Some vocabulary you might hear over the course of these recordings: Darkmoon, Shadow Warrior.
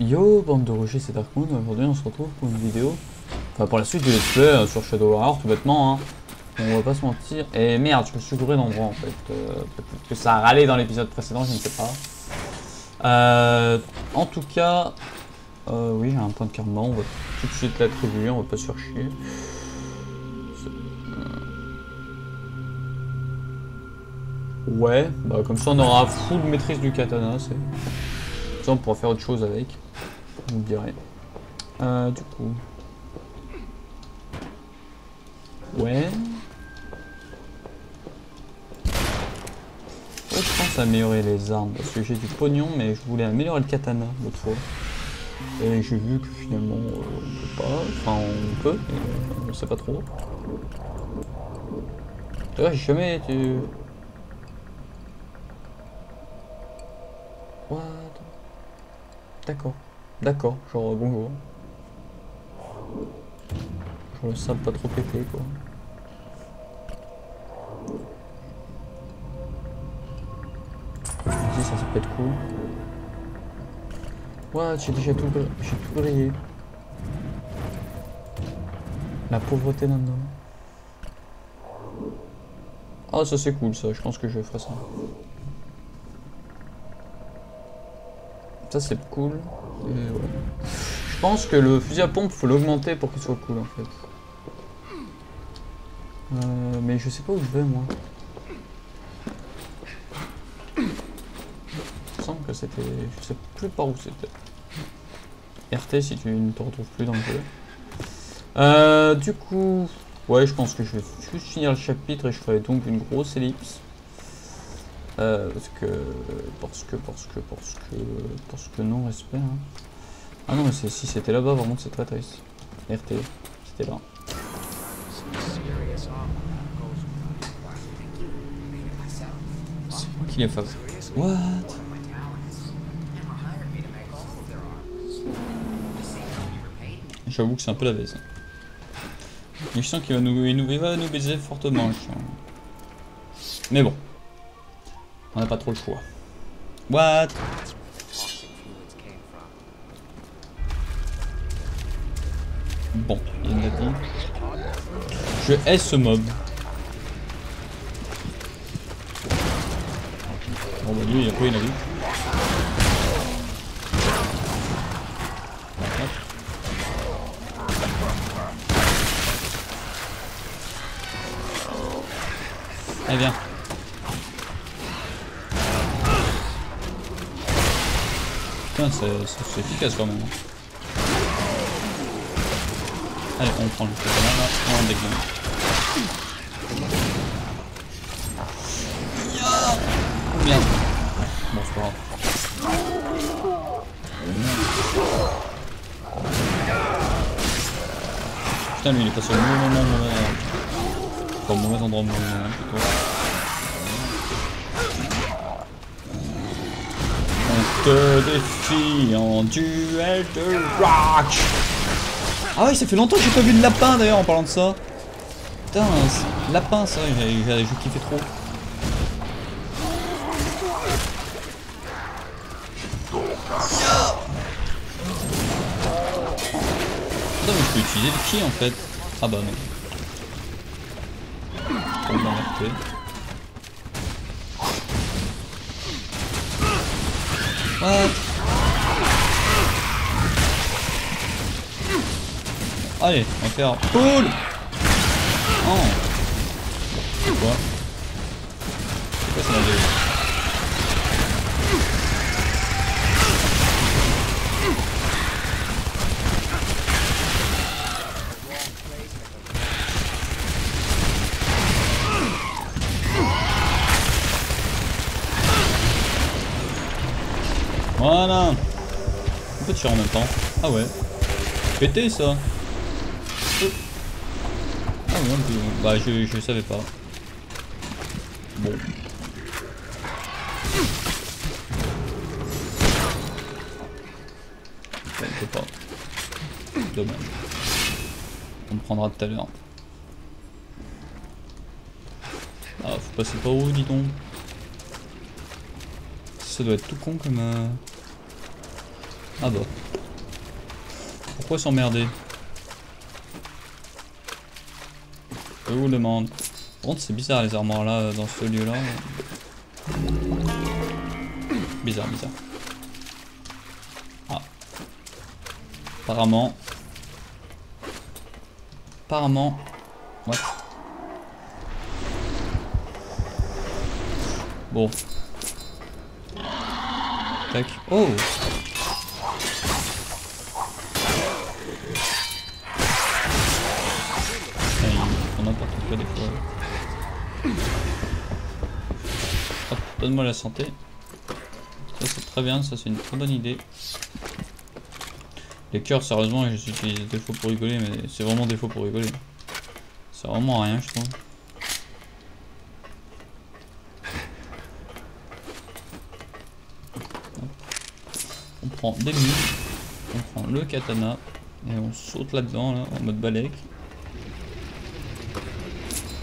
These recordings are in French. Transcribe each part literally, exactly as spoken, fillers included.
Yo, bande de rochers, c'est Darkmoon. Aujourd'hui, on se retrouve pour une vidéo. Enfin, pour la suite du let's play sur Shadow Warrior, tout bêtement. Hein. On va pas se mentir. Et merde, je me suis gouré d'endroit en fait. Euh, Peut-être que ça a râlé dans l'épisode précédent, je ne sais pas. Euh, en tout cas, euh, oui, j'ai un point de karma. On va tout de suite l'attribuer, on va pas se faire chier. Ouais, bah comme ça on aura full maîtrise du katana, c'est. Comme ça on pourra faire autre chose avec. Vous me direz. Euh, du coup. Ouais. Ouais, je pense améliorer les armes parce que j'ai du pognon, mais je voulais améliorer le katana l'autre fois. Et j'ai vu que finalement euh, on peut pas. Enfin on peut, mais euh, on sait pas trop. D'ailleurs j'ai jamais été. D'accord, d'accord, genre bonjour. Genre le sable pas trop pété quoi. Vas-y, ça ça peut être cool. What, j'ai déjà tout, j'ai tout brillé. La pauvreté d'un homme. Ah ça c'est cool ça, je pense que je ferai ça. Ça c'est cool. Et ouais. Je pense que le fusil à pompe faut l'augmenter pour qu'il soit cool en fait. Euh, mais je sais pas où je vais moi. Il me semble que c'était. Je sais plus par où c'était. R T si tu ne te retrouves plus dans le jeu. Euh, du coup. Ouais, je pense que je vais juste finir le chapitre et je ferai donc une grosse ellipse. Euh, parce que, parce que, parce que, parce que, parce que non, respect. Hein. Ah non, mais si c'était là-bas, vraiment, c'est très triste. R T, c'était là. C'est qui est fab. What? J'avoue que c'est un peu la baisse. Je sens qu'il va nous, il nous, il va nous baiser fortement. Mais bon. On n'a pas trop le choix. What? Bon, il y en a dit. Je hais ce mob. Bon bah lui, il a quoi, il a vu? Allez viens. C'est efficace quand même. Allez, on prend le katana là, on dégage. Yeah. Bien. Bon, c'est pas grave. Putain, lui il est passé au mauvais moment, mauvais. Enfin, au mauvais endroit, mauvais moment plutôt. Te défie en duel de rock. Ah ouais, ça fait longtemps que j'ai pas vu de lapin d'ailleurs en parlant de ça. Putain, lapin ça, j'ai kiffé trop. Putain, mais je peux utiliser le ki en fait. Ah bah non. On va arrêter. What? Allez, on va faire pool. Oh. C'est quoi? C'est quoi ça là Voilà. Un peu de tir en même temps. Ah ouais. Pété ça. Oh. Ah ouais, un peu. Bah je, je savais pas. Bon. Ça ne peut pas. Dommage. On me prendra tout à l'heure. Ah faut passer par où dis donc. Ça doit être tout con comme... Euh... Ah bah. Pourquoi s'emmerder? Je vous demande. Bon, c'est bizarre les armoires là, dans ce lieu là. Bizarre, bizarre. Ah. Apparemment. Apparemment. Ouais. Bon. Tac. Oh! Des fois. Hop, donne-moi la santé. Ça c'est très bien, ça c'est une très bonne idée. Les cœurs, sérieusement, je les utilise des fois pour rigoler, mais c'est vraiment des fois pour rigoler. C'est vraiment rien, je trouve. On prend des mules, on prend le katana et on saute là-dedans là, en mode balèque.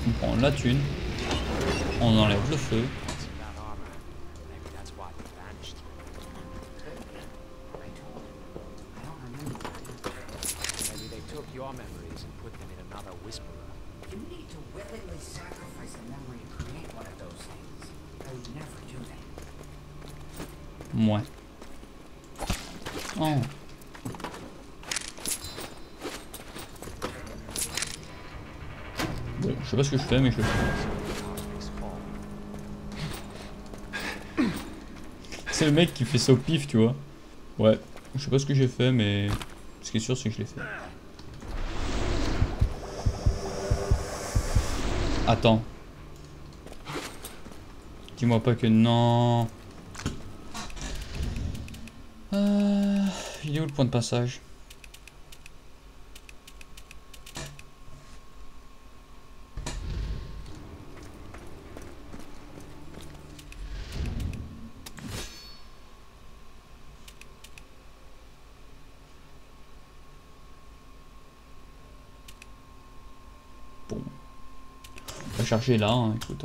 On prend la thune, on enlève le feu. Mouais. Oh. Je sais pas ce que je fais mais je le fais. C'est le mec qui fait ça au pif tu vois. Ouais, je sais pas ce que j'ai fait mais ce qui est sûr c'est que je l'ai fait. Attends. Dis-moi pas que non. Euh, il est où le point de passage ? Chargé là, hein, écoute.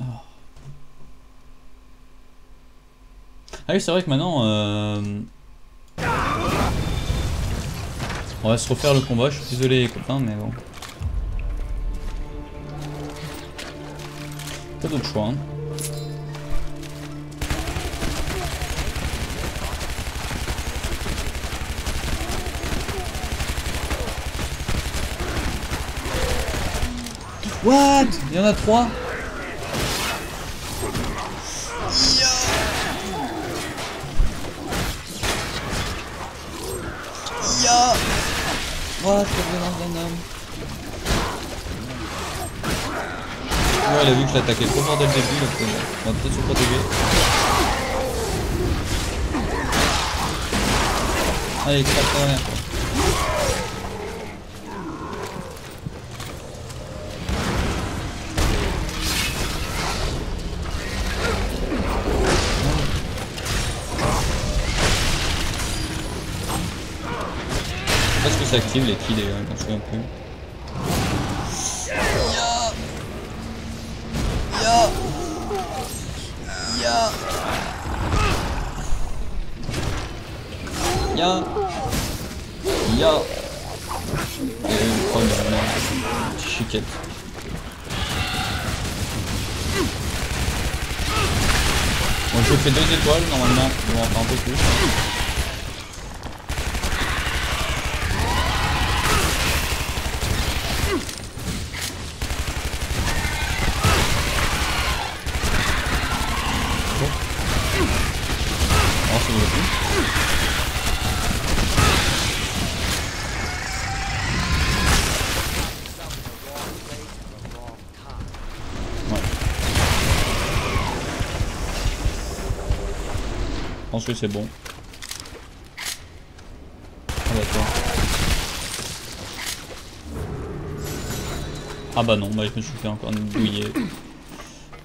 Oh. Ah oui, c'est vrai que maintenant, euh... on va se refaire le combat. Je suis désolé, les copains, mais bon. Pas d'autre choix. Hein. What? Il y en a trois? Ya! Ya! Voilà, c'est la violence d'un homme. Ouais, elle a vu que je l'attaquais trop fort dès le début, donc on va peut-être se protéger. Allez, craque la dernière fois. S'active les kills hein, quand je suis un peu. Ya ya ya ya ya. Et une prod de chiquette. Bon, je fais deux étoiles normalement, on va en faire un peu plus. Hein. Je pense que c'est bon. Ah bah attends. Ah bah non, bah je me suis fait encore une douille.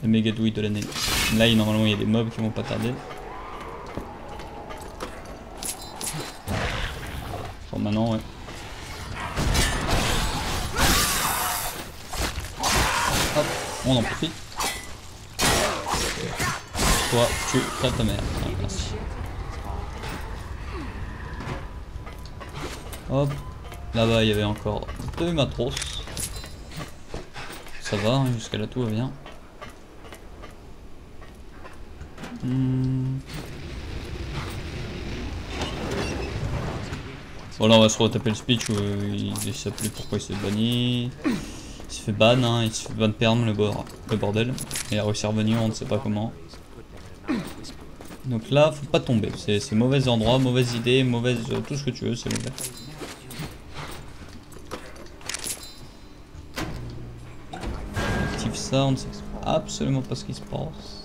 La méga douille de l'année. Là normalement il y a des mobs qui vont pas tarder. Enfin maintenant ouais. Hop, on en profite. toi, tu tapes ta mère. Ah, merci. Hop. Là-bas, il y avait encore deux matrosses. Ça va, hein, jusqu'à là tout va bien. Hmm. Bon, là on va se retaper le speech où il ne sait plus pourquoi il s'est banni. Il se fait ban, hein, il se fait ban perm le, bord, le bordel. Et il a réussi à revenir, on ne sait pas comment. Donc là, faut pas tomber. C'est mauvais endroit, mauvaise idée, mauvaise. Euh, tout ce que tu veux, c'est mauvais. Active ça, on ne sait absolument pas ce qui se passe.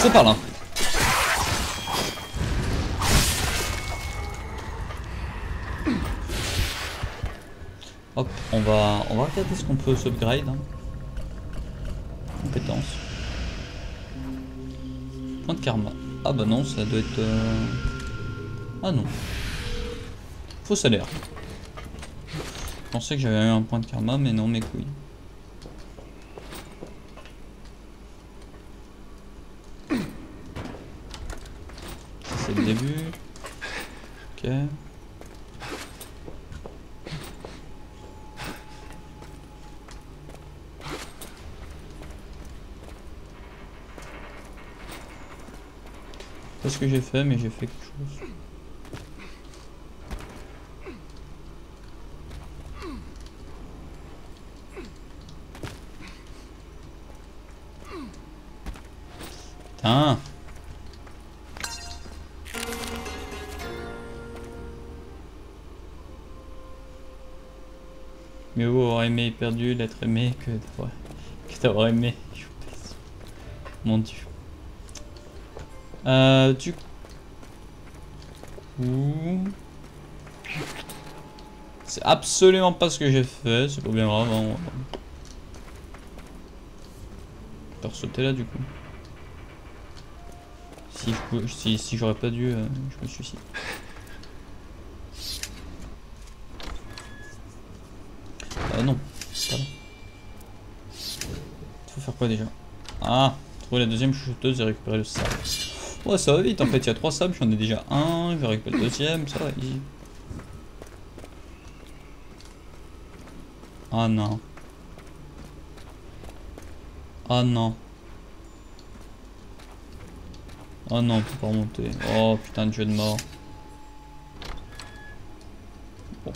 C'est par là. Hop, on va, on va regarder ce qu'on peut s'upgrade. Hein. Compétence. Point de karma. Ah bah non, ça doit être... Euh... Ah non. Faux salaire. Je pensais que j'avais eu un point de karma, mais non, mes couilles. Début. Ok. C'est ce que j'ai fait, mais j'ai fait quelque chose. Putain. Mieux vaut avoir aimé et perdu d'être aimé que d'avoir aimé. Je pense. Mon dieu. Euh, du coup... C'est absolument pas ce que j'ai fait. C'est pas bien grave. Hein. On va faire sauter là du coup. Si j'aurais si, si pas dû, euh, je me suicide. Ah non, pardon. Faut faire quoi déjà? Ah, trouver la deuxième chuchoteuse et récupérer le sable. Ouais, ça va vite en fait, il y a trois sables, j'en ai déjà un, je vais récupérer le deuxième, ça va. Il... Ah non. Ah non. Ah non, on peut pas remonter. Oh putain de jeu de mort. Bon.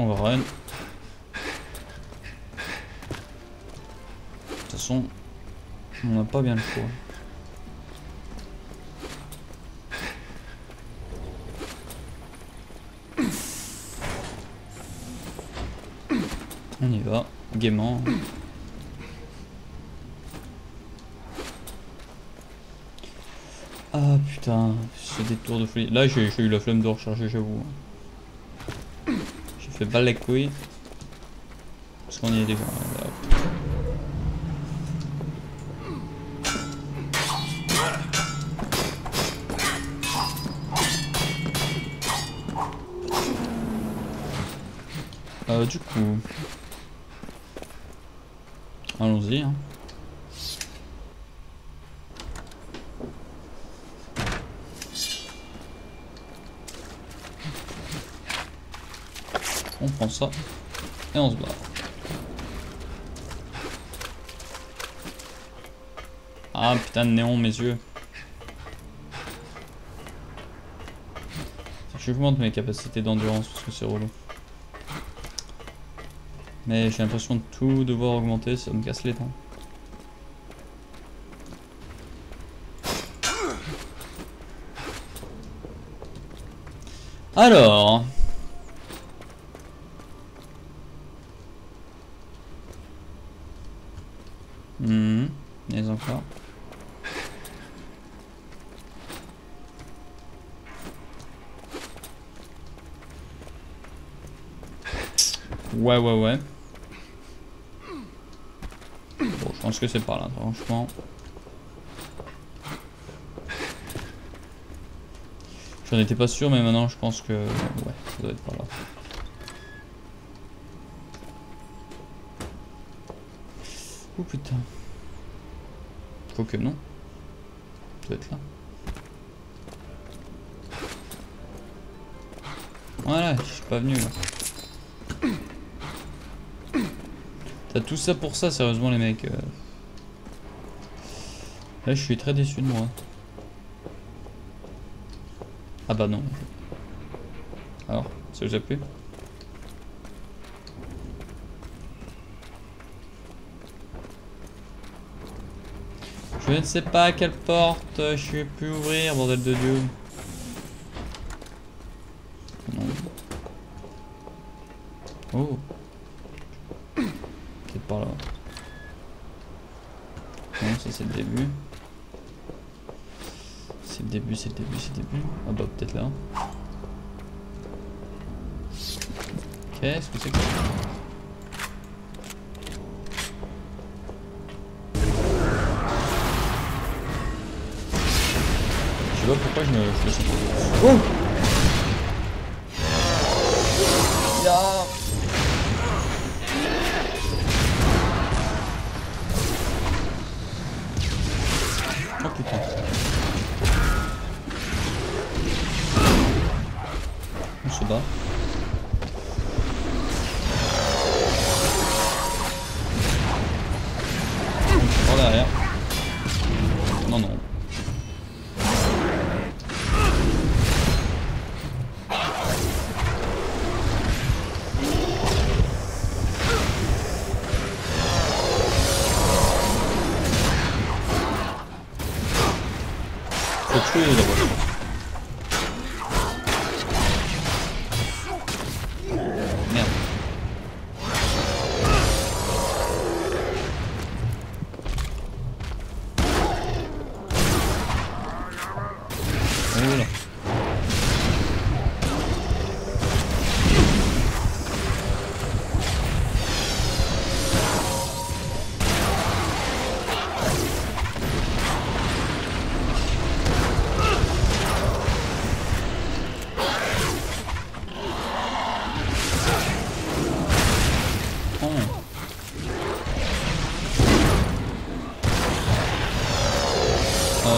On va run. De toute façon, on n'a pas bien le choix. On y va, gaiement. Ah putain, c'est des tours de folie. Là, j'ai eu la flemme de recharger, j'avoue. Je fais pas les couilles parce qu'on y est déjà. Euh, du coup, allons-y. Hein. On prend ça et on se barre. Ah putain de néon mes yeux. J'augmente mes capacités d'endurance parce que c'est relou. Mais j'ai l'impression de tout devoir augmenter, ça me casse les dents. Alors... Mmh, les enfants. Ouais, ouais, ouais. Bon, je pense que c'est par là, franchement. J'en étais pas sûr, mais maintenant je pense que... Ouais, ça doit être par là. Oh putain. Faut que non. Ça doit être là. Voilà, je suis pas venu là. T'as tout ça pour ça, sérieusement les mecs. Là je suis très déçu de moi. Ah bah non. Alors, ça vous a plu ? Je ne sais pas à quelle porte je vais plus ouvrir, bordel de Dieu. Oh. Peut-être par là. Non, ça c'est le début. C'est le début, c'est le début, c'est le début. Ah bah peut-être là. Qu'est-ce que c'est que ça ? Je sais pas pourquoi je me fais ça. Oh ! Yeah. Oh putain. On se bat. On se prend derrière. Non non. Tuer d'abord. Merde. Voilà.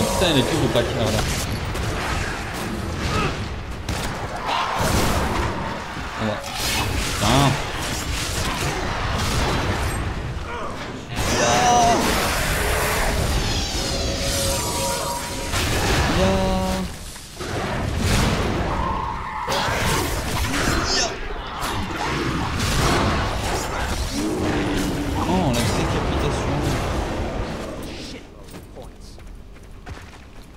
Putain, il est plus de pack là, voilà. Voilà. Putain. Yeah. Yeah. Oh, la décapitation.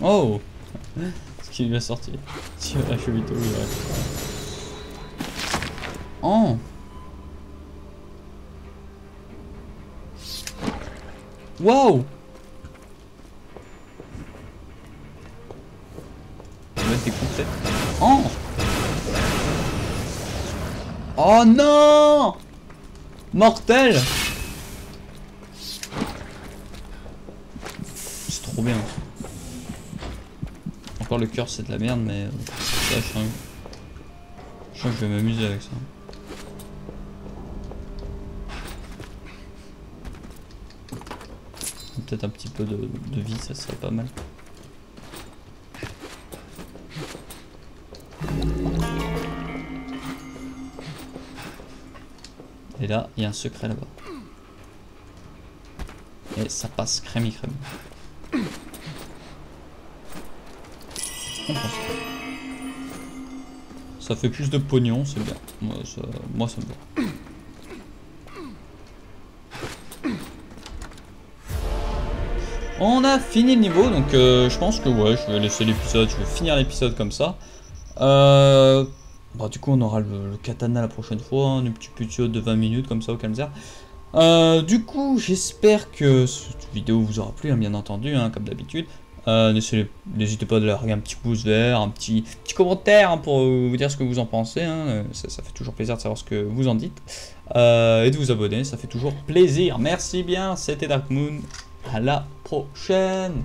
Oh, ce qui lui a sorti. Si la chevito, il reste. Oh. Wow. Tu vas t'écouter. Oh. Oh non. Mortel. C'est trop bien. Encore le cœur c'est de la merde, mais ça, je, un... je crois que je vais m'amuser avec ça. Peut-être un petit peu de, de vie, ça serait pas mal. Et là, il y a un secret là-bas. Et ça passe crème crème. Ça fait plus de pognon, c'est bien. Moi ça, moi, ça me va. On a fini le niveau, donc euh, je pense que ouais, je vais laisser l'épisode, je vais finir l'épisode comme ça. Euh, bah, du coup, on aura le, le katana la prochaine fois, hein, un petit putio de vingt minutes comme ça au calme. Euh, du coup, j'espère que cette vidéo vous aura plu, hein, bien entendu, hein, comme d'habitude. Euh, N'hésitez pas à larguer un petit pouce vert, un petit, petit commentaire hein, pour vous dire ce que vous en pensez. Hein. Ça, ça fait toujours plaisir de savoir ce que vous en dites. Euh, et de vous abonner, ça fait toujours plaisir. Merci bien, c'était Darkmoon. À la prochaine.